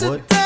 what